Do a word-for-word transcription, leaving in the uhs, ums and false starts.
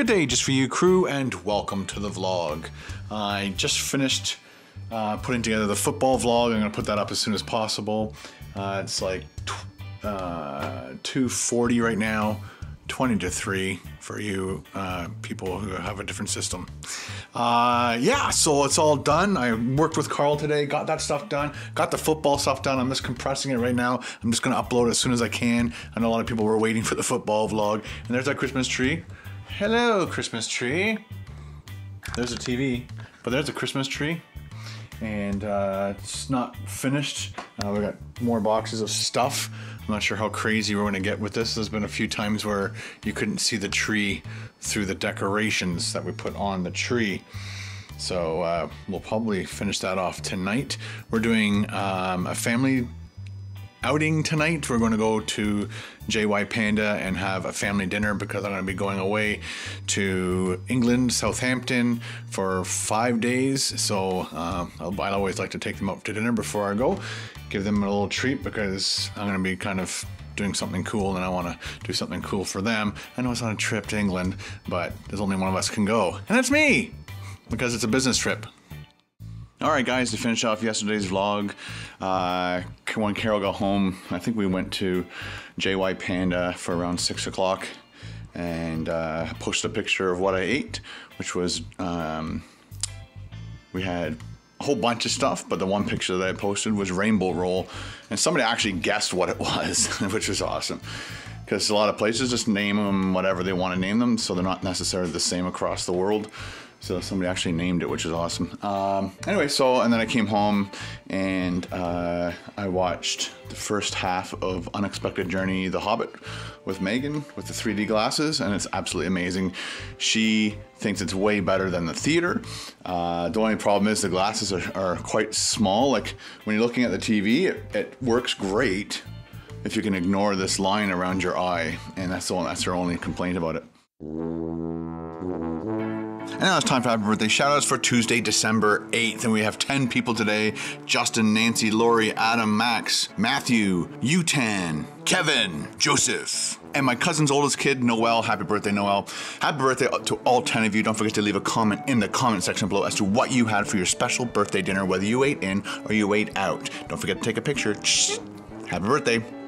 Good day just for you crew, and welcome to the vlog. I just finished uh, putting together the football vlog. I'm gonna put that up as soon as possible. Uh, it's like uh, two forty right now, twenty to three for you uh, people who have a different system. Uh, yeah, so it's all done. I worked with Carl today, got that stuff done, got the football stuff done. I'm just compressing it right now. I'm just gonna upload as soon as I can. I know a lot of people were waiting for the football vlog. And there's that Christmas tree. Hello, Christmas tree. There's a T V, but there's a Christmas tree. And uh, it's not finished. Uh, we got more boxes of stuff. I'm not sure how crazy we're gonna get with this. There's been a few times where you couldn't see the tree through the decorations that we put on the tree. So uh, we'll probably finish that off tonight. We're doing um, a family outing tonight. We're going to go to J Y Panda and have a family dinner because I'm going to be going away to England, Southampton, for five days. So uh, I always like to take them out to dinner before I go, give them a little treat because I'm going to be kind of doing something cool and I want to do something cool for them. I know it's on a trip to England, but there's only one of us can go, and that's me because it's a business trip. Alright guys, to finish off yesterday's vlog, uh, when Carol got home, I think we went to J Y Panda for around six o'clock, and uh, posted a picture of what I ate, which was, um, we had a whole bunch of stuff, but the one picture that I posted was rainbow roll, and somebody actually guessed what it was, which was awesome. Because a lot of places just name them whatever they want to name them, so they're not necessarily the same across the world. So somebody actually named it, which is awesome. Um, anyway, so, and then I came home and uh, I watched the first half of Unexpected Journey, The Hobbit, with Megan, with the three D glasses, and it's absolutely amazing. She thinks it's way better than the theater. Uh, the only problem is the glasses are, are quite small. Like, when you're looking at the T V, it, it works great if you can ignore this line around your eye, and that's, all, that's her only complaint about it. And now it's time for happy birthday shoutouts for Tuesday, December eighth. And we have ten people today. Justin, Nancy, Lori, Adam, Max, Matthew, Utan, Kevin, Joseph, and my cousin's oldest kid, Noel. Happy birthday, Noel. Happy birthday to all ten of you. Don't forget to leave a comment in the comment section below as to what you had for your special birthday dinner, whether you ate in or you ate out. Don't forget to take a picture. Happy birthday.